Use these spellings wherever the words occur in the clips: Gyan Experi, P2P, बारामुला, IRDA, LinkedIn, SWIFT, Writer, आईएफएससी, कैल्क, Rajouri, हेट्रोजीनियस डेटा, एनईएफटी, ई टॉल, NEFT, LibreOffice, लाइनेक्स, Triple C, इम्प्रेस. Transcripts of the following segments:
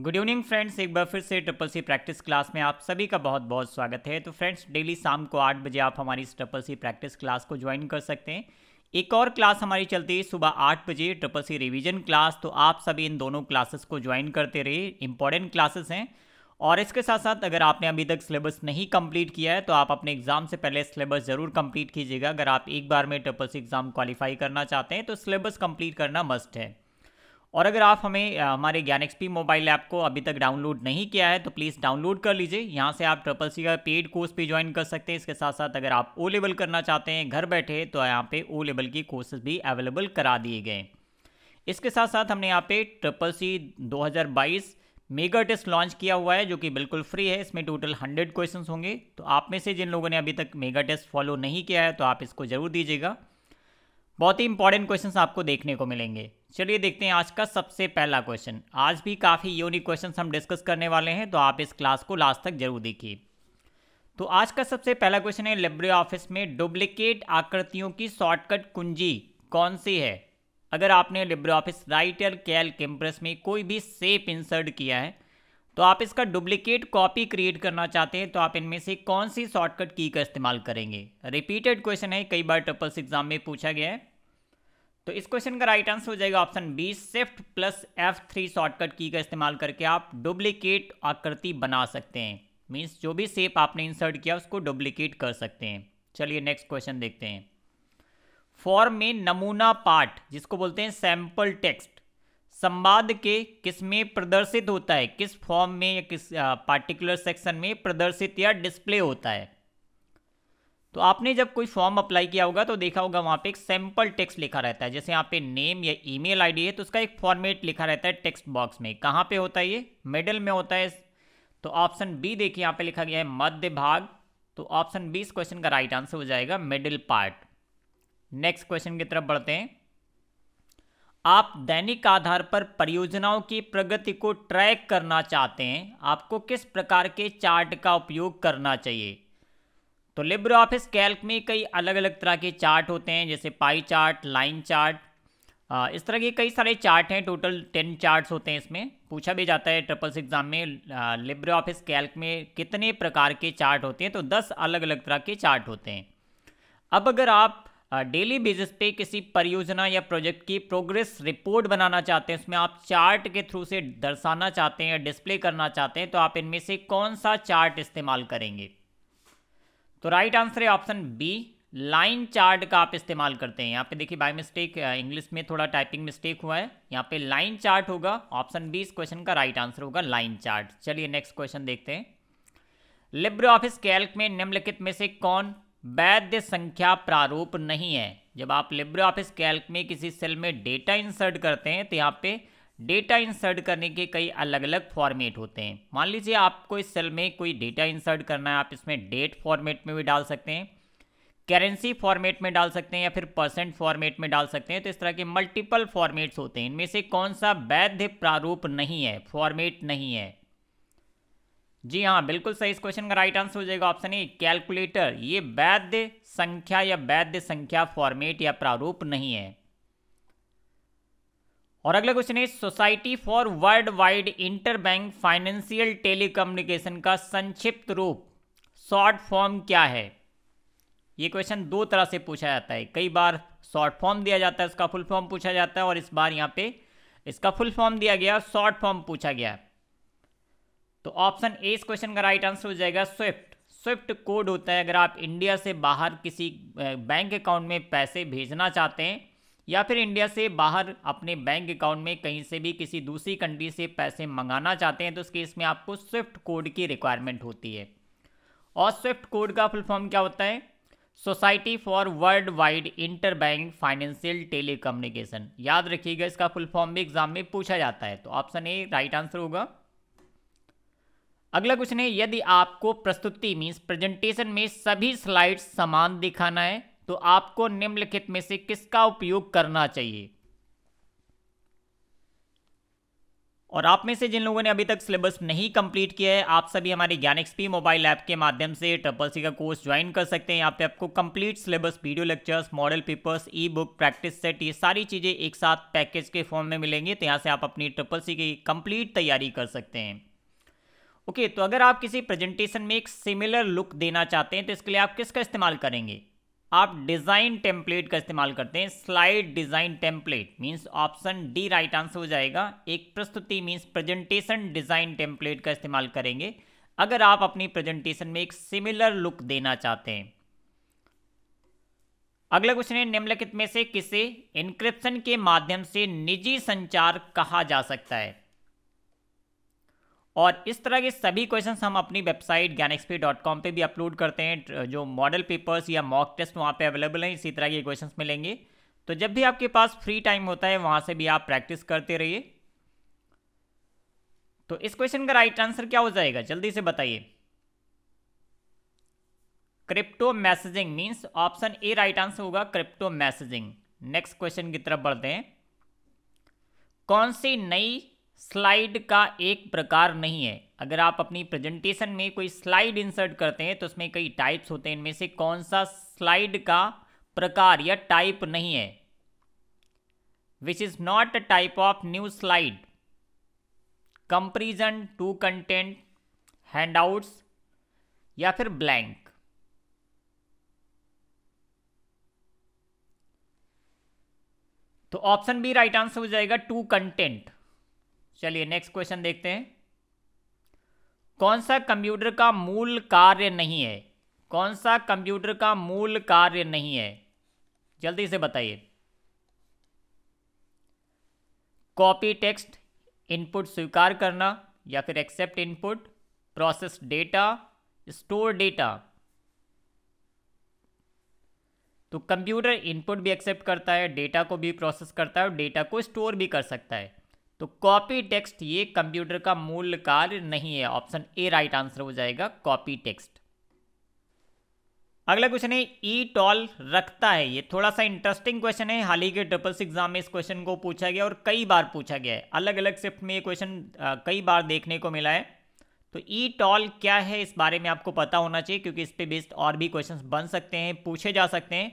Good evening friends, एक बार फिर से ट्रिपल सी प्रैक्टिस क्लास में आप सभी का बहुत बहुत स्वागत है। तो फ्रेंड्स, डेली शाम को 8 बजे आप हमारी इस ट्रिपल सी प्रैक्टिस क्लास को ज्वाइन कर सकते हैं। एक और क्लास हमारी चलती है सुबह 8 बजे, ट्रिपल सी रिविजन क्लास। तो आप सभी इन दोनों क्लासेस को ज्वाइन करते रहिए, इंपॉर्टेंट क्लासेस हैं। और इसके साथ साथ अगर आपने अभी तक सिलेबस नहीं कंप्लीट किया है तो आप अपने एग्जाम से पहले सिलेबस ज़रूर कंप्लीट कीजिएगा। अगर आप एक बार में ट्रिपल सी एग्ज़ाम क्वालिफाई करना चाहते हैं तो सिलेबस कंप्लीट करना मस्ट है। और अगर आप हमें हमारे ज्ञान एक्सपी मोबाइल ऐप को अभी तक डाउनलोड नहीं किया है तो प्लीज़ डाउनलोड कर लीजिए। यहाँ से आप ट्रिपल सी का पेड कोर्स भी ज्वाइन कर सकते हैं। इसके साथ साथ अगर आप ओ लेवल करना चाहते हैं घर बैठे तो यहाँ पे ओ लेवल की कोर्सेज भी अवेलेबल करा दिए गए। इसके साथ साथ हमने यहाँ पे triple C 2022 mega test launch किया हुआ है जो कि बिल्कुल फ्री है। इसमें टोटल 100 क्वेश्चन होंगे। तो आप में से जिन लोगों ने अभी तक मेगा टेस्ट फॉलो नहीं किया है तो आप इसको ज़रूर दीजिएगा, बहुत ही इंपॉर्टेंट क्वेश्चंस आपको देखने को मिलेंगे। चलिए देखते हैं आज का सबसे पहला क्वेश्चन। आज भी काफ़ी यूनिक क्वेश्चंस हम डिस्कस करने वाले हैं तो आप इस क्लास को लास्ट तक जरूर देखिए। तो आज का सबसे पहला क्वेश्चन है, लिब्रे ऑफिस में डुप्लीकेट आकृतियों की शॉर्टकट कुंजी कौन सी है? अगर आपने Libre office Writer, कैल्क, इम्प्रेस में कोई भी शेप इंसर्ट किया है तो आप इसका डुप्लीकेट कॉपी क्रिएट करना चाहते हैं तो आप इनमें से कौन सी शॉर्टकट की का इस्तेमाल करेंगे? रिपीटेड क्वेश्चन है, कई बार ट्रिपल सी एग्जाम में पूछा गया है। तो इस क्वेश्चन का राइट आंसर हो जाएगा option B, shift plus F3 shortcut की का इस्तेमाल करके आप डुप्लीकेट आकृति बना सकते हैं। मीन्स जो भी शेप आपने इंसर्ट किया उसको डुप्लीकेट कर सकते हैं। चलिए नेक्स्ट क्वेश्चन देखते हैं। फॉर्म में नमूना पाठ जिसको बोलते हैं सैम्पल टेक्स्ट संवाद के किस में प्रदर्शित होता है? किस फॉर्म में या किस पार्टिकुलर सेक्शन में प्रदर्शित या डिस्प्ले होता है? तो आपने जब कोई फॉर्म अप्लाई किया होगा तो देखा होगा वहाँ पे एक सैम्पल टेक्स्ट लिखा रहता है। जैसे यहाँ पे नेम या ईमेल आईडी है तो उसका एक फॉर्मेट लिखा रहता है टेक्स्ट बॉक्स में। कहाँ पे होता है ये? मिडल में होता है। तो ऑप्शन बी देखिए, यहाँ पे लिखा गया है मध्य भाग। तो ऑप्शन बी इस क्वेश्चन का राइट आंसर हो जाएगा, मिडिल पार्ट। नेक्स्ट क्वेश्चन की तरफ बढ़ते हैं। आप दैनिक आधार पर परियोजनाओं की प्रगति को ट्रैक करना चाहते हैं, आपको किस प्रकार के चार्ट का उपयोग करना चाहिए? तो लिब्रे ऑफिस कैल्क में कई अलग अलग तरह के चार्ट होते हैं, जैसे पाई चार्ट, लाइन चार्ट, इस तरह के कई सारे चार्ट हैं। टोटल 10 चार्ट्स होते हैं। इसमें पूछा भी जाता है ट्रिपल सी एग्जाम में लिब्रे ऑफिस कैल्क में कितने प्रकार के चार्ट होते हैं, तो 10 अलग अलग तरह के चार्ट होते हैं। अब अगर आप डेली बेसिस पे किसी परियोजना या प्रोजेक्ट की प्रोग्रेस रिपोर्ट बनाना चाहते हैं, उसमें आप चार्ट के थ्रू से दर्शाना चाहते हैं या डिस्प्ले करना चाहते हैं, तो आप इनमें से कौन सा चार्ट इस्तेमाल करेंगे? तो राइट आंसर है ऑप्शन बी, लाइन चार्ट का आप इस्तेमाल करते हैं। यहाँ पे देखिए बाय मिस्टेक इंग्लिश में थोड़ा टाइपिंग मिस्टेक हुआ है, यहाँ पे लाइन चार्ट होगा। ऑप्शन बी इस क्वेश्चन का राइट आंसर होगा, लाइन चार्ट। चलिए नेक्स्ट क्वेश्चन देखते हैं। लिब्रे ऑफिस कैल्क में निम्नलिखित में से कौन वैध संख्या प्रारूप नहीं है? जब आप लिब्रे ऑफिस कैल्क में किसी सेल में डेटा इंसर्ट करते हैं तो यहाँ पे डेटा इंसर्ट करने के कई अलग अलग फॉर्मेट होते हैं। मान लीजिए आपको इस सेल में कोई डेटा इंसर्ट करना है, आप इसमें डेट फॉर्मेट में भी डाल सकते हैं, करेंसी फॉर्मेट में डाल सकते हैं या फिर परसेंट फॉर्मेट में डाल सकते हैं। तो इस तरह के मल्टीपल फॉर्मेट्स होते हैं। इनमें से कौन सा वैध प्रारूप नहीं है, फॉर्मेट नहीं है? जी हाँ, बिल्कुल सही। इस क्वेश्चन का राइट आंसर हो जाएगा ऑप्शन ए, कैलकुलेटर। ये वैध संख्या या वैध संख्या फॉर्मेट या प्रारूप नहीं है। और अगला क्वेश्चन है, society for world wide interbank financial telecommunication का संक्षिप्त रूप शॉर्ट फॉर्म क्या है? ये क्वेश्चन दो तरह से पूछा जाता है। कई बार शॉर्ट फॉर्म दिया जाता है, उसका फुल फॉर्म पूछा जाता है, और इस बार यहाँ पे इसका फुल फॉर्म दिया गया, शॉर्ट फॉर्म पूछा गया। तो ऑप्शन ए इस क्वेश्चन का राइट आंसर हो जाएगा, स्विफ्ट। स्विफ्ट कोड होता है। अगर आप इंडिया से बाहर किसी बैंक अकाउंट में पैसे भेजना चाहते हैं या फिर इंडिया से बाहर अपने बैंक अकाउंट में कहीं से भी किसी दूसरी कंट्री से पैसे मंगाना चाहते हैं तो उस केस में आपको स्विफ्ट कोड की रिक्वायरमेंट होती है। और स्विफ्ट कोड का फुल फॉर्म क्या होता है? Society for world wide interbank financial telecommunication. याद रखिएगा, इसका फुल फॉर्म भी एग्जाम में पूछा जाता है। तो ऑप्शन ए राइट आंसर होगा। अगला क्वेश्चन है, यदि आपको प्रस्तुति मीन्स प्रेजेंटेशन में सभी स्लाइड्स समान दिखाना है तो आपको निम्नलिखित में से किसका उपयोग करना चाहिए? और आप में से जिन लोगों ने अभी तक सिलेबस नहीं कंप्लीट किया है, आप सभी हमारे ज्ञान एक्सपी मोबाइल ऐप के माध्यम से ट्रिपल सी का कोर्स ज्वाइन कर सकते हैं। यहाँ पे आपको complete syllabus, video lectures, model papers, ई बुक, प्रैक्टिस सेट, ये सारी चीज़ें एक साथ पैकेज के फॉर्म में मिलेंगे। तो यहाँ से आप अपनी ट्रिपल सी की कंप्लीट तैयारी कर सकते हैं। ओके, तो अगर आप किसी प्रेजेंटेशन में एक सिमिलर लुक देना चाहते हैं तो इसके लिए आप किसका इस्तेमाल करेंगे? आप डिज़ाइन टेम्पलेट का इस्तेमाल करते हैं। Slide design template means option D right answer हो जाएगा। एक प्रस्तुति मींस प्रेजेंटेशन डिज़ाइन टेम्पलेट का इस्तेमाल करेंगे अगर आप अपनी प्रेजेंटेशन में एक सिमिलर लुक देना चाहते हैं। अगला क्वेश्चन है, निम्नलिखित में से किसे एन्क्रिप्शन के माध्यम से निजी संचार कहा जा सकता है? और इस तरह के सभी क्वेश्चंस हम अपनी वेबसाइट gyanexperi.com पे भी अपलोड करते हैं। जो मॉडल पेपर्स या मॉक टेस्ट वहाँ पे अवेलेबल हैं, इसी तरह के क्वेश्चंस मिलेंगे। तो जब भी आपके पास फ्री टाइम होता है वहाँ से भी आप प्रैक्टिस करते रहिए। तो इस क्वेश्चन का राइट आंसर क्या हो जाएगा, जल्दी से बताइए। Crypto messaging means option A right answer होगा, क्रिप्टो मैसेजिंग। नेक्स्ट क्वेश्चन की तरफ बढ़ते हैं। कौन सी नई स्लाइड का एक प्रकार नहीं है? अगर आप अपनी प्रेजेंटेशन में कोई स्लाइड इंसर्ट करते हैं तो उसमें कई टाइप्स होते हैं, इनमें से कौन सा स्लाइड का प्रकार या टाइप नहीं है? Which is not a type of new slide, comparison two content, handouts या फिर ब्लैंक। तो ऑप्शन बी राइट आंसर हो जाएगा, टू कंटेंट। चलिए नेक्स्ट क्वेश्चन देखते हैं। कौन सा कंप्यूटर का मूल कार्य नहीं है? कौन सा कंप्यूटर का मूल कार्य नहीं है, जल्दी से बताइए। कॉपी टेक्स्ट, इनपुट स्वीकार करना या फिर accept input, process data, store data. तो कंप्यूटर इनपुट भी एक्सेप्ट करता है, डेटा को भी प्रोसेस करता है और डेटा को स्टोर भी कर सकता है। तो कॉपी टेक्स्ट ये कंप्यूटर का मूल कार्य नहीं है। ऑप्शन ए राइट आंसर हो जाएगा, कॉपी टेक्स्ट। अगला क्वेश्चन है, ई टॉल रखता है। ये थोड़ा सा इंटरेस्टिंग क्वेश्चन है। हाल ही के ट्रिपल सी एग्जाम में इस क्वेश्चन को पूछा गया और कई बार पूछा गया है, अलग अलग शिफ्ट में ये क्वेश्चन कई बार देखने को मिला है। तो ई टॉल क्या है इस बारे में आपको पता होना चाहिए, क्योंकि इस पर बेस्ड और भी क्वेश्चन बन सकते हैं, पूछे जा सकते हैं।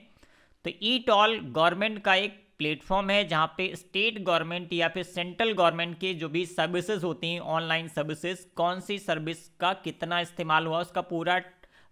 तो ई टॉल गवर्नमेंट का एक प्लेटफॉर्म है जहाँ पे स्टेट गवर्नमेंट या फिर सेंट्रल गवर्नमेंट के जो भी सर्विसेज होती हैं, ऑनलाइन सर्विसेज, कौन सी सर्विस का कितना इस्तेमाल हुआ उसका पूरा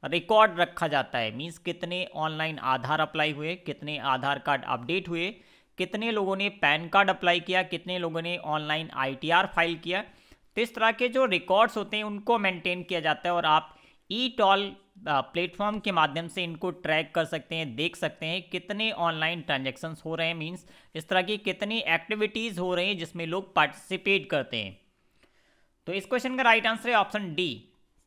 रिकॉर्ड रखा जाता है। मींस कितने ऑनलाइन आधार अप्लाई हुए, कितने आधार कार्ड अपडेट हुए, कितने लोगों ने पैन कार्ड अप्लाई किया, कितने लोगों ने ऑनलाइन ITR फाइल किया। तो इस तरह के जो रिकॉर्ड्स होते हैं उनको मेंटेन किया जाता है और आप ई टॉल प्लेटफॉर्म के माध्यम से इनको ट्रैक कर सकते हैं, देख सकते हैं कितने ऑनलाइन ट्रांजैक्शंस हो रहे हैं, मींस इस तरह की कितनी एक्टिविटीज़ हो रही हैं जिसमें लोग पार्टिसिपेट करते हैं। तो इस क्वेश्चन का राइट आंसर है ऑप्शन डी,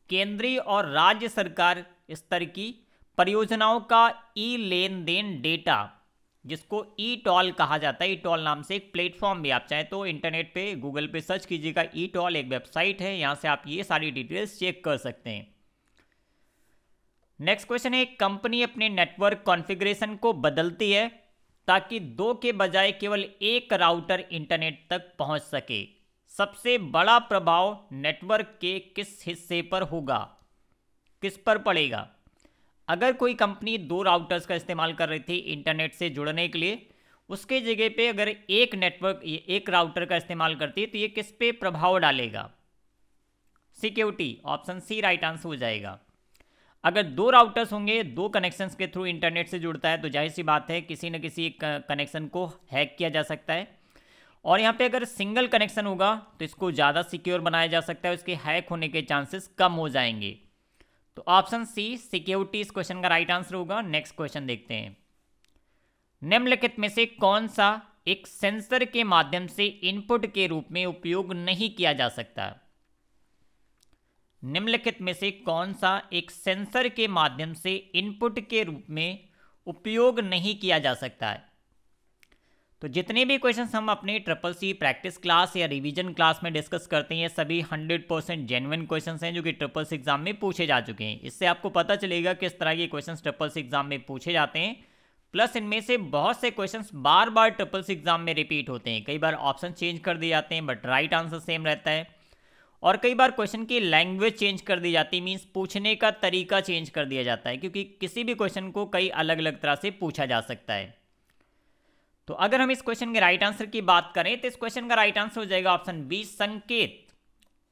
केंद्रीय और राज्य सरकार स्तर की परियोजनाओं का ई लेन देन डेटा, जिसको ई टॉल कहा जाता है। ई टॉल नाम से एक प्लेटफॉर्म भी, आप चाहें तो इंटरनेट पे गूगल पे सर्च कीजिएगा, ई टॉल एक वेबसाइट है, यहाँ से आप ये सारी डिटेल्स चेक कर सकते हैं। नेक्स्ट क्वेश्चन है, एक कंपनी अपने नेटवर्क कॉन्फ़िगरेशन को बदलती है ताकि 2 के बजाय केवल 1 राउटर इंटरनेट तक पहुंच सके। सबसे बड़ा प्रभाव नेटवर्क के किस हिस्से पर होगा, किस पर पड़ेगा? अगर कोई कंपनी 2 राउटर्स का इस्तेमाल कर रही थी इंटरनेट से जुड़ने के लिए, उसके जगह पे अगर एक राउटर का इस्तेमाल करती है तो ये किस पे प्रभाव डालेगा? Security, option C right answer हो जाएगा। अगर 2 राउटर्स होंगे, 2 कनेक्शंस के थ्रू इंटरनेट से जुड़ता है, तो जाहिर सी बात है किसी न किसी कनेक्शन को हैक किया जा सकता है। और यहाँ पे अगर सिंगल कनेक्शन होगा तो इसको ज़्यादा सिक्योर बनाया जा सकता है, उसके हैक होने के चांसेस कम हो जाएंगे। तो ऑप्शन सी सिक्योरिटी इस क्वेश्चन का राइट आंसर होगा। नेक्स्ट क्वेश्चन देखते हैं। निम्नलिखित में से कौन सा एक सेंसर के माध्यम से इनपुट के रूप में उपयोग नहीं किया जा सकता? निम्नलिखित में से कौन सा एक सेंसर के माध्यम से इनपुट के रूप में उपयोग नहीं किया जा सकता है? तो जितने भी क्वेश्चंस हम अपने ट्रिपल सी प्रैक्टिस क्लास या रिवीजन क्लास में डिस्कस करते हैं, सभी 100% जेन्युइन क्वेश्चंस हैं जो कि ट्रिपल सी एग्जाम में पूछे जा चुके हैं। इससे आपको पता चलेगा किस तरह के क्वेश्चंस ट्रिपल सी एग्जाम में पूछे जाते हैं। प्लस इनमें से बहुत से क्वेश्चंस बार बार ट्रिपल सी एग्जाम में रिपीट होते हैं। कई बार ऑप्शन चेंज कर दिए जाते हैं बट राइट आंसर सेम रहता है, और कई बार क्वेश्चन की लैंग्वेज चेंज कर दी जाती है, मीन्स पूछने का तरीका चेंज कर दिया जाता है, क्योंकि किसी भी क्वेश्चन को कई अलग अलग तरह से पूछा जा सकता है। तो अगर हम इस क्वेश्चन के राइट आंसर की बात करें तो इस क्वेश्चन का राइट आंसर हो जाएगा ऑप्शन बी संकेत।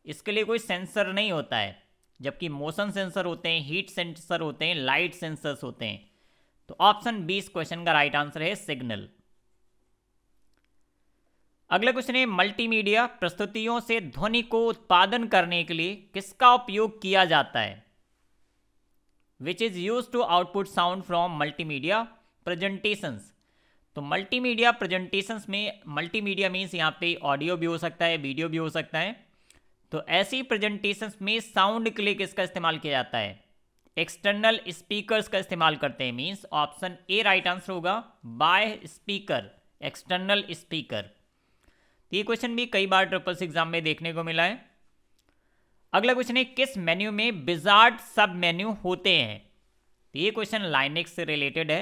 इसके लिए कोई सेंसर नहीं होता है, जबकि मोशन सेंसर होते हैं, हीट सेंसर होते हैं, लाइट सेंसर्स होते हैं। तो ऑप्शन बी इस क्वेश्चन का राइट आंसर है सिग्नल। अगला क्वेश्चन है मल्टीमीडिया प्रस्तुतियों से ध्वनि को उत्पादन करने के लिए किसका उपयोग किया जाता है, which is use to output sound from multimedia presentations. तो मल्टीमीडिया प्रेजेंटेशंस में मल्टीमीडिया मीन्स यहाँ पे ऑडियो भी हो सकता है, वीडियो भी हो सकता है। तो ऐसी प्रेजेंटेशंस में साउंड के लिए किसका इस्तेमाल किया जाता है, एक्सटर्नल स्पीकर्स का इस्तेमाल करते हैं, means option A right answer होगा बाय स्पीकर, एक्सटर्नल स्पीकर। ये क्वेश्चन भी कई बार ट्रिपल सी एग्जाम में देखने को मिला है। अगला क्वेश्चन है किस मेन्यू में बिजार्ड सब मेन्यू होते हैं। तो ये क्वेश्चन लाइनेक्स से रिलेटेड है।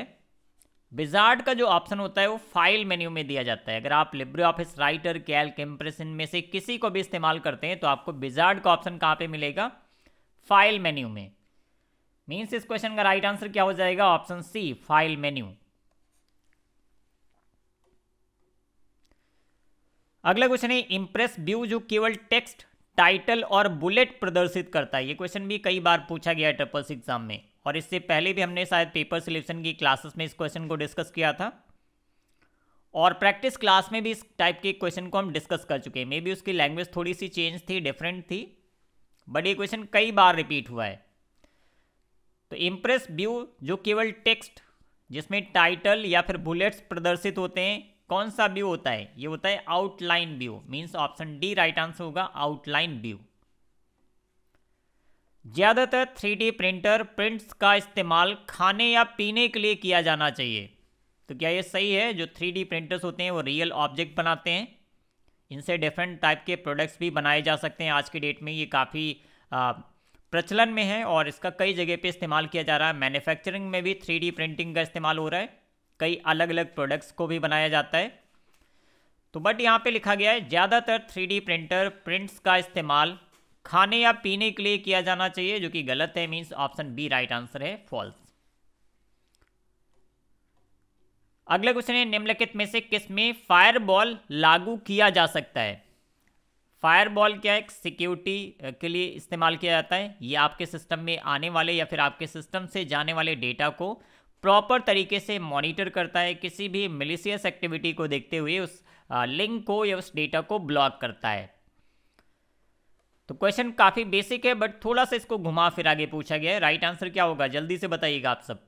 बिजार्ड का जो ऑप्शन होता है वो फाइल मेन्यू में दिया जाता है। अगर आप Libre office Writer, कैल्क, impression में से किसी को भी इस्तेमाल करते हैं तो आपको बिजार्ड का ऑप्शन कहाँ पे मिलेगा, फाइल मेन्यू में। मीन्स इस क्वेश्चन का राइट आंसर क्या हो जाएगा, ऑप्शन सी फाइल मेन्यू। अगला क्वेश्चन है इंप्रेस व्यू जो केवल टेक्स्ट, टाइटल और बुलेट प्रदर्शित करता है। ये क्वेश्चन भी कई बार पूछा गया है ट्रिपल सी एग्जाम में, और इससे पहले भी हमने शायद पेपर सिलेक्शन की क्लासेस में इस क्वेश्चन को डिस्कस किया था, और प्रैक्टिस क्लास में भी इस टाइप के क्वेश्चन को हम डिस्कस कर चुके हैं। मे बी उसकी लैंग्वेज थोड़ी सी चेंज थी, डिफरेंट थी, बट ये क्वेश्चन कई बार रिपीट हुआ है। तो इंप्रेस व्यू जो केवल टेक्स्ट जिसमें टाइटल या फिर बुलेट्स प्रदर्शित होते हैं, कौन सा व्यू होता है, ये होता है outline view. Means option D right answer होगा आउटलाइन व्यू। ज़्यादातर 3D प्रिंटर प्रिंट्स का इस्तेमाल खाने या पीने के लिए किया जाना चाहिए। तो क्या ये सही है, जो 3D प्रिंटर्स होते हैं वो रियल ऑब्जेक्ट बनाते हैं, इनसे डिफरेंट टाइप के प्रोडक्ट्स भी बनाए जा सकते हैं। आज की डेट में ये काफ़ी प्रचलन में है और इसका कई जगह पे इस्तेमाल किया जा रहा है। मैन्युफैक्चरिंग में भी 3D प्रिंटिंग का इस्तेमाल हो रहा है, कई अलग अलग प्रोडक्ट्स को भी बनाया जाता है। तो बट यहाँ पे लिखा गया है ज़्यादातर 3D प्रिंटर प्रिंट्स का इस्तेमाल खाने या पीने के लिए किया जाना चाहिए, जो कि गलत है। Means option B right answer है फॉल्स। अगला क्वेश्चन है निम्नलिखित में से किसमें फायरवॉल लागू किया जा सकता है। फायरवॉल क्या है, सिक्योरिटी के लिए इस्तेमाल किया जाता है। ये आपके सिस्टम में आने वाले या फिर आपके सिस्टम से जाने वाले डेटा को प्रॉपर तरीके से मॉनिटर करता है, किसी भी मिलिशियस एक्टिविटी को देखते हुए उस लिंक को या उस डेटा को ब्लॉक करता है। तो क्वेश्चन काफ़ी बेसिक है बट थोड़ा सा इसको घुमा फिर आगे पूछा गया है। राइट आंसर क्या होगा जल्दी से बताइएगा आप सब।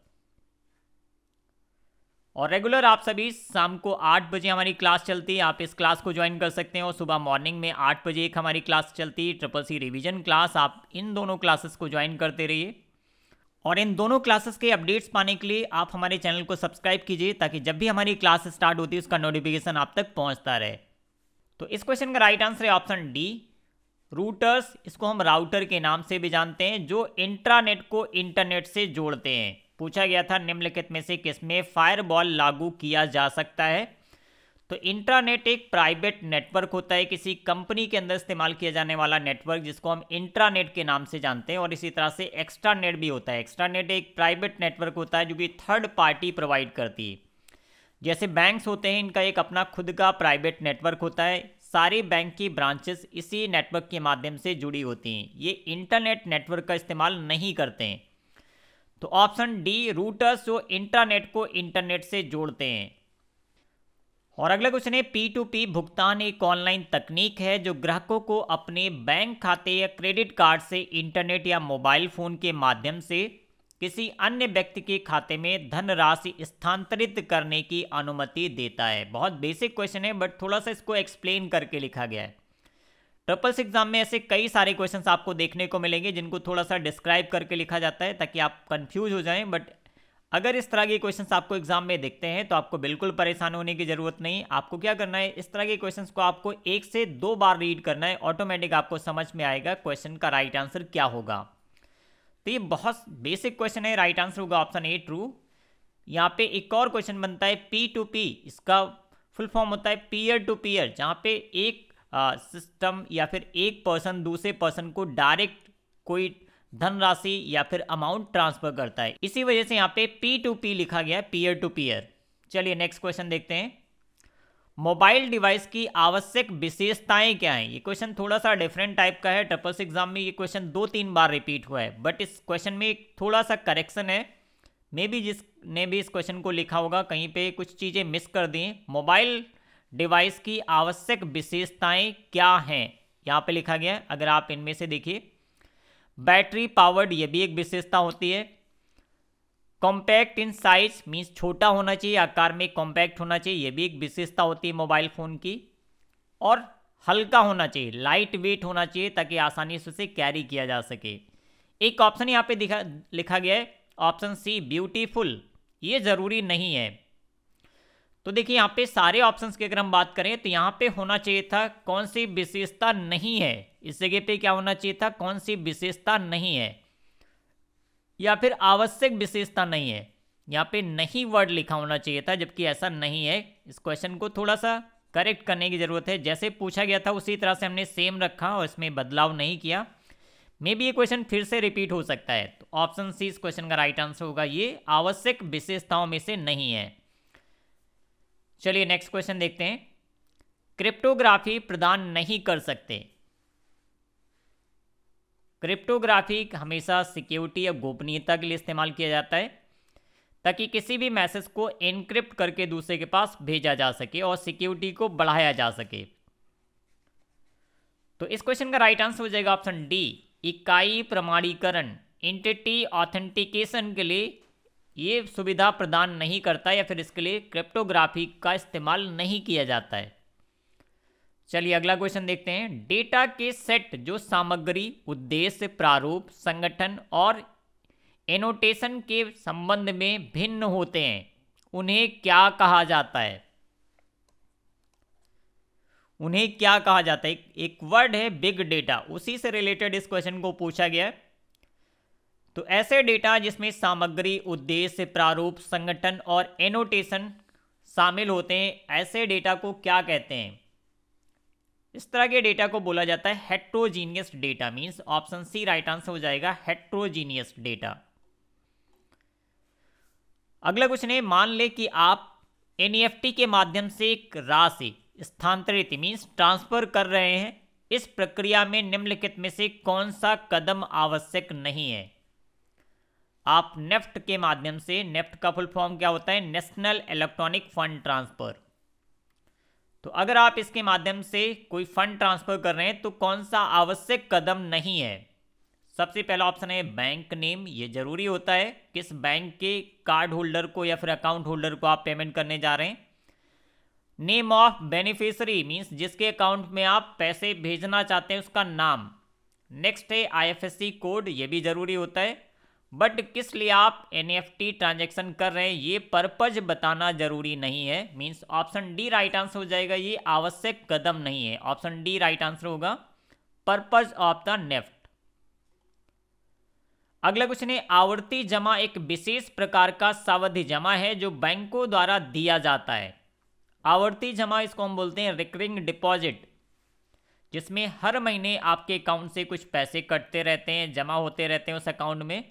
और रेगुलर आप सभी शाम को 8 बजे हमारी क्लास चलती है, आप इस क्लास को ज्वाइन कर सकते हैं, और सुबह मॉर्निंग में 8 बजे एक हमारी क्लास चलती है ट्रिपल सी रिविजन क्लास। आप इन दोनों क्लासेस को ज्वाइन करते रहिए, और इन दोनों क्लासेस के अपडेट्स पाने के लिए आप हमारे चैनल को सब्सक्राइब कीजिए, ताकि जब भी हमारी क्लास स्टार्ट होती है उसका नोटिफिकेशन आप तक पहुँचता रहे। तो इस क्वेश्चन का राइट आंसर है ऑप्शन डी रूटर्स। इसको हम राउटर के नाम से भी जानते हैं, जो इंट्रानेट को इंटरनेट से जोड़ते हैं। पूछा गया था निम्नलिखित में से किसमें फायरवॉल लागू किया जा सकता है। तो इंट्रानेट एक प्राइवेट नेटवर्क होता है, किसी कंपनी के अंदर इस्तेमाल किया जाने वाला नेटवर्क, जिसको हम इंट्रानेट के नाम से जानते हैं। और इसी तरह से एक्स्ट्रानेट भी होता है। एक्स्ट्रानेट एक प्राइवेट नेटवर्क होता है जो कि थर्ड पार्टी प्रोवाइड करती है। जैसे बैंक्स होते हैं, इनका एक अपना खुद का प्राइवेट नेटवर्क होता है, सारे बैंक की ब्रांचेस इसी नेटवर्क के माध्यम से जुड़ी होती हैं, ये इंटरनेट नेटवर्क का इस्तेमाल नहीं करते हैं। तो ऑप्शन डी रूटर्स जो इंटरनेट को इंटरनेट से जोड़ते हैं। और अगला क्वेश्चन है P2P भुगतान एक ऑनलाइन तकनीक है जो ग्राहकों को अपने बैंक खाते या क्रेडिट कार्ड से इंटरनेट या मोबाइल फ़ोन के माध्यम से किसी अन्य व्यक्ति के खाते में धनराशि स्थानांतरित करने की अनुमति देता है। बहुत बेसिक क्वेश्चन है बट थोड़ा सा इसको एक्सप्लेन करके लिखा गया है। ट्रिपल सी एग्जाम में ऐसे कई सारे क्वेश्चंस आपको देखने को मिलेंगे जिनको थोड़ा सा डिस्क्राइब करके लिखा जाता है, ताकि आप कंफ्यूज हो जाएं। बट अगर इस तरह के क्वेश्चंस आपको एग्जाम में देखते हैं तो आपको बिल्कुल परेशान होने की जरूरत नहीं। आपको क्या करना है, इस तरह के क्वेश्चंस को आपको 1 से 2 बार रीड करना है, ऑटोमेटिक आपको समझ में आएगा क्वेश्चन का राइट आंसर क्या होगा। तो ये बहुत बेसिक क्वेश्चन है, राइट आंसर होगा ऑप्शन ए ट्रू। यहाँ पे एक और क्वेश्चन बनता है पी टू पी, इसका फुल फॉर्म होता है पीयर टू पीयर, जहाँ पे एक सिस्टम या फिर एक पर्सन दूसरे पर्सन को डायरेक्ट कोई धनराशि या फिर अमाउंट ट्रांसफर करता है, इसी वजह से यहाँ पे पी टू पी लिखा गया है, पीयर टू पीयर। चलिए नेक्स्ट क्वेश्चन देखते हैं, मोबाइल डिवाइस की आवश्यक विशेषताएं क्या हैं। ये क्वेश्चन थोड़ा सा डिफरेंट टाइप का है, ट्रिपल सी एग्जाम में ये क्वेश्चन 2-3 बार रिपीट हुआ है, बट इस क्वेश्चन में एक थोड़ा सा करेक्शन है, मे बी जिसने भी इस क्वेश्चन को लिखा होगा कहीं पे कुछ चीज़ें मिस कर दी। मोबाइल डिवाइस की आवश्यक विशेषताएं क्या हैं, यहाँ पे लिखा गया है। अगर आप इनमें से देखिए, बैटरी पावर्ड, ये भी एक विशेषता होती है। कॉम्पैक्ट इन साइज, मीन्स छोटा होना चाहिए, आकार में कॉम्पैक्ट होना चाहिए, ये भी एक विशेषता होती है मोबाइल फ़ोन की। और हल्का होना चाहिए, लाइट वेट होना चाहिए, ताकि आसानी से उसे कैरी किया जा सके। एक ऑप्शन यहाँ पे लिखा गया है ऑप्शन सी ब्यूटीफुल, ये ज़रूरी नहीं है। तो देखिए यहाँ पे सारे ऑप्शंस की अगर हम बात करें तो यहाँ पे होना चाहिए था कौन सी विशेषता नहीं है, इस जगह पे क्या होना चाहिए था कौन सी विशेषता नहीं है या फिर आवश्यक विशेषता नहीं है, यहाँ पे नहीं वर्ड लिखा होना चाहिए था, जबकि ऐसा नहीं है। इस क्वेश्चन को थोड़ा सा करेक्ट करने की ज़रूरत है, जैसे पूछा गया था उसी तरह से हमने सेम रखा और इसमें बदलाव नहीं किया। मे बी ये क्वेश्चन फिर से रिपीट हो सकता है, तो ऑप्शन सी इस क्वेश्चन का राइट आंसर होगा, ये आवश्यक विशेषताओं में से नहीं है। चलिए नेक्स्ट क्वेश्चन देखते हैं, क्रिप्टोग्राफी प्रदान नहीं कर सकते। क्रिप्टोग्राफी हमेशा सिक्योरिटी या गोपनीयता के लिए इस्तेमाल किया जाता है, ताकि किसी भी मैसेज को एनक्रिप्ट करके दूसरे के पास भेजा जा सके और सिक्योरिटी को बढ़ाया जा सके। तो इस क्वेश्चन का राइट आंसर हो जाएगा ऑप्शन डी, इकाई प्रमाणीकरण, एंटिटी ऑथेंटिकेशन के लिए ये सुविधा प्रदान नहीं करता या फिर इसके लिए क्रिप्टोग्राफी का इस्तेमाल नहीं किया जाता है। चलिए अगला क्वेश्चन देखते हैं, डेटा के सेट जो सामग्री, उद्देश्य, प्रारूप, संगठन और एनोटेशन के संबंध में भिन्न होते हैं, उन्हें क्या कहा जाता है। उन्हें क्या कहा जाता है, एक वर्ड है बिग डेटा, उसी से रिलेटेड इस क्वेश्चन को पूछा गया है। तो ऐसे डेटा जिसमें सामग्री, उद्देश्य, प्रारूप, संगठन और एनोटेशन शामिल होते हैं, ऐसे डेटा को क्या कहते हैं। इस तरह के डेटा को बोला जाता है हेट्रोजीनियस डेटा, means option C right answer हो जाएगा, हेट्रोजीनियस डेटा। अगला क्वेश्चन है, मान ले कि आप एनईएफटी के माध्यम से एक राशि स्थानांतरित मीन्स ट्रांसफर कर रहे हैं, इस प्रक्रिया में निम्नलिखित में से कौन सा कदम आवश्यक नहीं है। आप नेफ्ट के माध्यम से, नेफ्ट का फुल फॉर्म क्या होता है, नेशनल इलेक्ट्रॉनिक फंड ट्रांसफर, तो अगर आप इसके माध्यम से कोई फंड ट्रांसफर कर रहे हैं तो कौन सा आवश्यक कदम नहीं है। सबसे पहला ऑप्शन है बैंक नेम, ये जरूरी होता है किस बैंक के कार्ड होल्डर को या फिर अकाउंट होल्डर को आप पेमेंट करने जा रहे हैं। नेम ऑफ बेनिफिशियरी मीन्स जिसके अकाउंट में आप पैसे भेजना चाहते हैं उसका नाम। नेक्स्ट है आईएफएससी कोड, ये भी ज़रूरी होता है, बट किस लिए आप एनईएफटी ट्रांजैक्शन कर रहे हैं ये पर्पज बताना ज़रूरी नहीं है, means option D right answer हो जाएगा, ये आवश्यक कदम नहीं है। ऑप्शन डी राइट आंसर होगा, पर्पज ऑफ द नेफ्ट। अगला क्वेश्चन है, आवर्ती जमा एक विशेष प्रकार का सावधि जमा है जो बैंकों द्वारा दिया जाता है। आवर्ती जमा इसको हम बोलते हैं रिकरिंग डिपॉजिट, जिसमें हर महीने आपके अकाउंट से कुछ पैसे कटते रहते हैं, जमा होते रहते हैं उस अकाउंट में।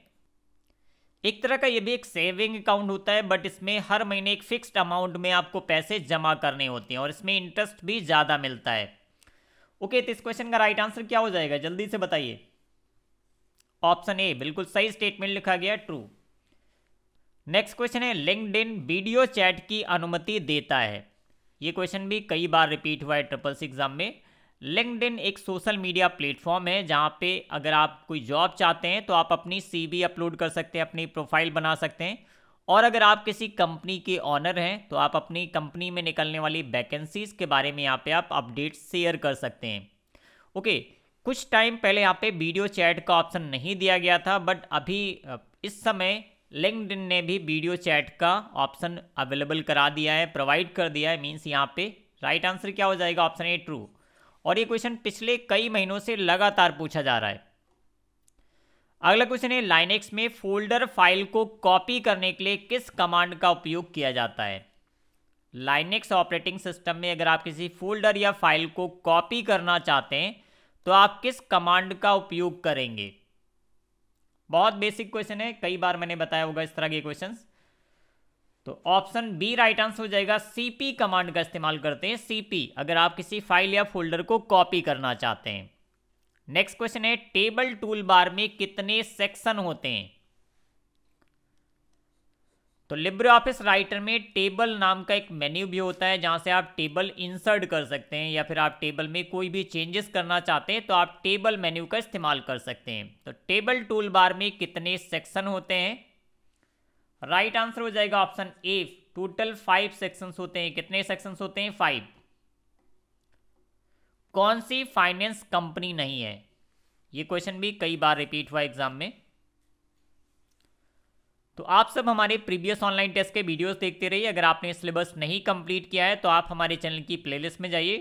एक तरह का ये भी एक सेविंग अकाउंट होता है, बट इसमें हर महीने एक फिक्स्ड अमाउंट में आपको पैसे जमा करने होते हैं और इसमें इंटरेस्ट भी ज़्यादा मिलता है। ओके, तो इस क्वेश्चन का राइट आंसर क्या हो जाएगा, जल्दी से बताइए। ऑप्शन ए बिल्कुल सही स्टेटमेंट लिखा गया, ट्रू। नेक्स्ट क्वेश्चन है, लिंक्डइन वीडियो चैट की अनुमति देता है। ये क्वेश्चन भी कई बार रिपीट हुआ है ट्रिपल सी एग्जाम में। लिंक्डइन एक सोशल मीडिया प्लेटफॉर्म है जहाँ पे अगर आप कोई जॉब चाहते हैं तो आप अपनी सीवी अपलोड कर सकते हैं, अपनी प्रोफाइल बना सकते हैं, और अगर आप किसी कंपनी के ऑनर हैं तो आप अपनी कंपनी में निकलने वाली वैकेंसीज़ के बारे में यहाँ पे आप अपडेट शेयर कर सकते हैं। ओके, कुछ टाइम पहले यहाँ पे वीडियो चैट का ऑप्शन नहीं दिया गया था, बट अभी इस समय लिंक्डइन ने भी वीडियो चैट का ऑप्शन अवेलेबल करा दिया है, प्रोवाइड कर दिया है, मीन्स यहाँ पे राइट आंसर क्या हो जाएगा, ऑप्शन ए ट्रू। और ये क्वेश्चन पिछले कई महीनों से लगातार पूछा जा रहा है। अगला क्वेश्चन है लाइनेक्स में फोल्डर फाइल को कॉपी करने के लिए किस कमांड का उपयोग किया जाता है। लाइनेक्स ऑपरेटिंग सिस्टम में अगर आप किसी फोल्डर या फाइल को कॉपी करना चाहते हैं तो आप किस कमांड का उपयोग करेंगे। बहुत बेसिक क्वेश्चन है, कई बार मैंने बताया होगा इस तरह के क्वेश्चंस। तो ऑप्शन बी राइट आंसर हो जाएगा, सीपी कमांड का इस्तेमाल करते हैं। सीपी अगर आप किसी फाइल या फोल्डर को कॉपी करना चाहते हैं। नेक्स्ट क्वेश्चन है टेबल टूल बार में कितने सेक्शन होते हैं। तो लिब्रे ऑफिस राइटर में टेबल नाम का एक मेन्यू भी होता है जहां से आप टेबल इंसर्ट कर सकते हैं या फिर आप टेबल में कोई भी चेंजेस करना चाहते हैं तो आप टेबल मेन्यू का इस्तेमाल कर सकते हैं। तो टेबल टूल बार में कितने सेक्शन होते हैं, राइट आंसर हो जाएगा ऑप्शन ए, टोटल 5 सेक्शंस होते हैं। कितने सेक्शंस होते हैं, 5। कौन सी फाइनेंस कंपनी नहीं है, ये क्वेश्चन भी कई बार रिपीट हुआ एग्जाम में। तो आप सब हमारे प्रीवियस ऑनलाइन टेस्ट के वीडियोस देखते रहिए। अगर आपने सिलेबस नहीं कंप्लीट किया है तो आप हमारे चैनल की प्लेलिस्ट में जाइए।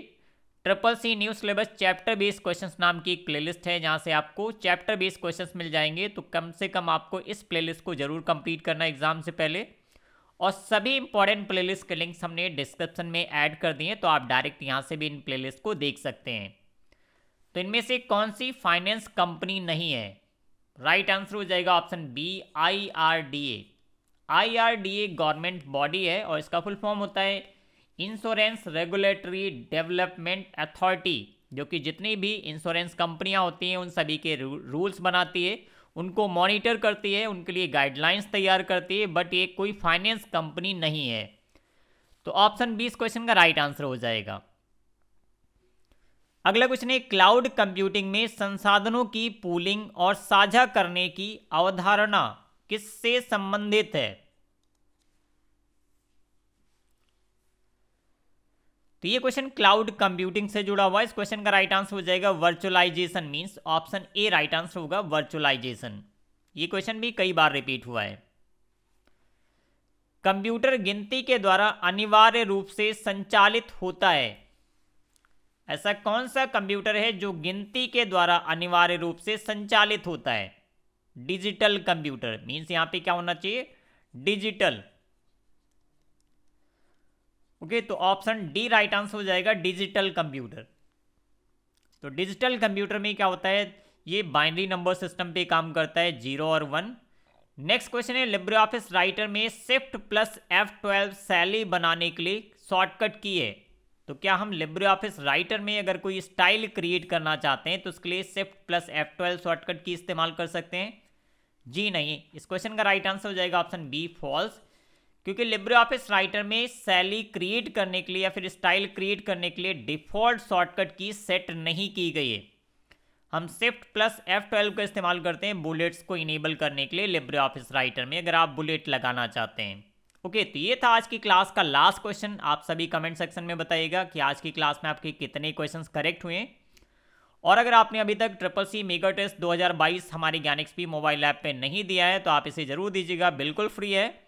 Triple C new syllabus chapter based questions नाम की एक प्लेलिस्ट है जहां से आपको चैप्टर बेस्ड क्वेश्चंस मिल जाएंगे। तो कम से कम आपको इस प्लेलिस्ट को जरूर कंप्लीट करना एग्जाम से पहले। और सभी इंपॉर्टेंट प्लेलिस्ट के लिंक्स हमने डिस्क्रिप्शन में ऐड कर दिए हैं तो आप डायरेक्ट यहाँ से भी इन प्लेलिस्ट को देख सकते हैं। तो इनमें से कौन सी फाइनेंस कंपनी नहीं है, राइट आंसर हो जाएगा option B, IRDA। IRDA government body है और इसका फुल फॉर्म होता है इंश्योरेंस रेगुलेटरी डेवलपमेंट अथॉरिटी, जो कि जितनी भी इंश्योरेंस कंपनियां होती हैं उन सभी के रूल्स बनाती है, उनको मॉनिटर करती है, उनके लिए गाइडलाइंस तैयार करती है, बट ये कोई फाइनेंस कंपनी नहीं है। तो ऑप्शन बी इस क्वेश्चन का राइट आंसर हो जाएगा। अगला क्वेश्चन है क्लाउड कंप्यूटिंग में संसाधनों की पूलिंग और साझा करने की अवधारणा किससे संबंधित है। तो ये क्वेश्चन क्लाउड कंप्यूटिंग से जुड़ा हुआ है। इस क्वेश्चन का राइट आंसर हो जाएगा virtualization, means option A right answer होगा वर्चुअलाइजेशन। ये क्वेश्चन भी कई बार रिपीट हुआ है। कंप्यूटर गिनती के द्वारा अनिवार्य रूप से संचालित होता है, ऐसा कौन सा कंप्यूटर है जो गिनती के द्वारा अनिवार्य रूप से संचालित होता है। डिजिटल कंप्यूटर मींस यहां पे क्या होना चाहिए, डिजिटल। ओके, तो ऑप्शन डी राइट आंसर हो जाएगा डिजिटल कंप्यूटर। तो डिजिटल कंप्यूटर में क्या होता है, ये बाइनरी नंबर सिस्टम पे काम करता है, 0 और 1। नेक्स्ट क्वेश्चन है लिब्रे ऑफिस राइटर में शिफ्ट प्लस F12 शैली बनाने के लिए शॉर्टकट की है। तो क्या हम लिब्रे ऑफिस राइटर में अगर कोई स्टाइल क्रिएट करना चाहते हैं तो उसके लिए शिफ्ट प्लस F12 शॉर्टकट की इस्तेमाल कर सकते हैं, जी नहीं। इस क्वेश्चन का राइट आंसर हो जाएगा ऑप्शन बी, फॉल्स, क्योंकि लिब्रे ऑफिस राइटर में शैली क्रिएट करने के लिए या फिर स्टाइल क्रिएट करने के लिए डिफॉल्ट शॉर्टकट की सेट नहीं की गई है। हम शिफ्ट प्लस F12 का इस्तेमाल करते हैं बुलेट्स को इनेबल करने के लिए लिब्रे ऑफिस राइटर में, अगर आप बुलेट लगाना चाहते हैं। ओके, तो ये था आज की क्लास का लास्ट क्वेश्चन। आप सभी कमेंट सेक्शन में बताइएगा कि आज की क्लास में आपके कितने क्वेश्चंस करेक्ट हुए। और अगर आपने अभी तक ट्रिपल सी मेगा टेस्ट 2022 हमारे ज्ञान एक्सपी मोबाइल ऐप पे नहीं दिया है तो आप इसे जरूर दीजिएगा, बिल्कुल फ्री है।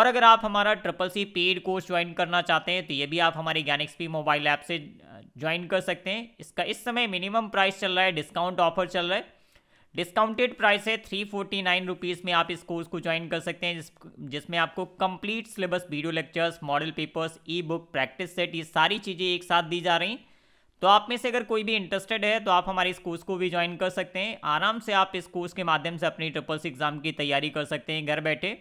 और अगर आप हमारा triple C paid course join करना चाहते हैं तो ये भी आप हमारे ज्ञान एक्सपी मोबाइल ऐप से ज्वाइन कर सकते हैं। इसका इस समय मिनिमम प्राइस चल रहा है, डिस्काउंट ऑफर चल रहा है, डिस्काउंटेड प्राइस है 349 रुपीज़ में आप इस कोर्स को ज्वाइन कर सकते हैं, जिसमें आपको complete syllabus, video lectures, model papers, ई बुक, प्रैक्टिस सेट, ये सारी चीज़ें एक साथ दी जा रही हैं। तो आप में से अगर कोई भी इंटरेस्टेड है तो आप हमारे इस कोर्स को भी ज्वाइन कर सकते हैं। आराम से आप इस कोर्स के माध्यम से अपनी ट्रिपल सी एग्ज़ाम की तैयारी कर सकते हैं घर बैठे।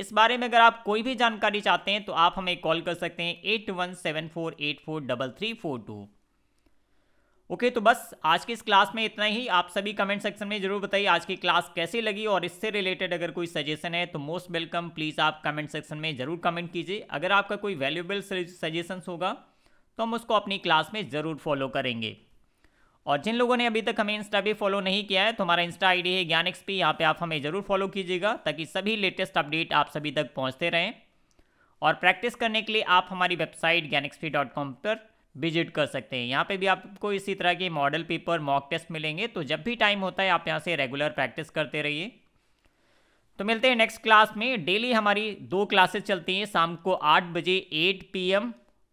इस बारे में अगर आप कोई भी जानकारी चाहते हैं तो आप हमें कॉल कर सकते हैं 8174843342। ओके, तो बस आज की इस क्लास में इतना ही। आप सभी कमेंट सेक्शन में जरूर बताइए आज की क्लास कैसी लगी, और इससे रिलेटेड अगर कोई सजेशन है तो मोस्ट वेलकम, प्लीज़ आप कमेंट सेक्शन में ज़रूर कमेंट कीजिए। अगर आपका कोई वैल्यूएबल सजेशंस होगा तो हम उसको अपनी क्लास में ज़रूर फॉलो करेंगे। और जिन लोगों ने अभी तक हमें इंस्टा भी फॉलो नहीं किया है तो हमारा इंस्टा आई डी है ज्ञान एक्सपी, यहाँ पर आप हमें ज़रूर फॉलो कीजिएगा ताकि सभी लेटेस्ट अपडेट आप सभी तक पहुँचते रहें। और प्रैक्टिस करने के लिए आप हमारी वेबसाइट gyanexp.com पर विजिट कर सकते हैं। यहाँ पे भी आपको इसी तरह के मॉडल पेपर, मॉक टेस्ट मिलेंगे। तो जब भी टाइम होता है आप यहाँ से रेगुलर प्रैक्टिस करते रहिए। तो मिलते हैं नेक्स्ट क्लास में। डेली हमारी 2 क्लासेस चलती हैं, शाम को 8 बजे 8 PM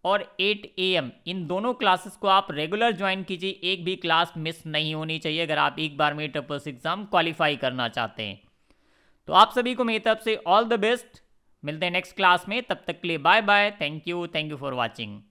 और 8 AM, इन दोनों क्लासेस को आप रेगुलर ज्वाइन कीजिए, एक भी क्लास मिस नहीं होनी चाहिए अगर आप एक बार में ट्रिपल सी एग्जाम क्वालिफाई करना चाहते हैं। तो आप सभी को मेरी तरफ से ऑल द बेस्ट, मिलते हैं नेक्स्ट क्लास में, तब तक के लिए bye bye, thank you for watching.